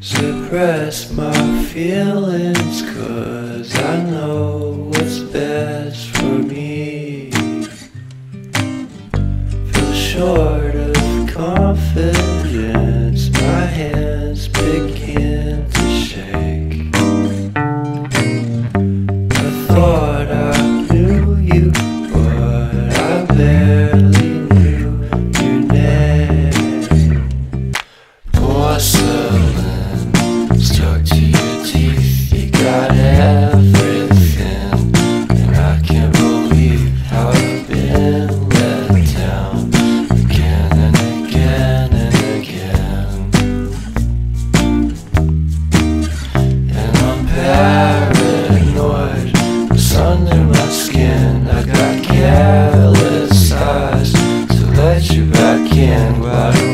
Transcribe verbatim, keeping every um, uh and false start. suppress my feelings, cause I know what's best for me. Feel short of confidence, my hands begin to shake. I thought I knew you, but I barely knew your name. Porcelain stuck to your teeth, you got everything, and I can't believe how I've been let down again and again and again. And I'm paranoid, it's under my skin. I got careless eyes to let you back in.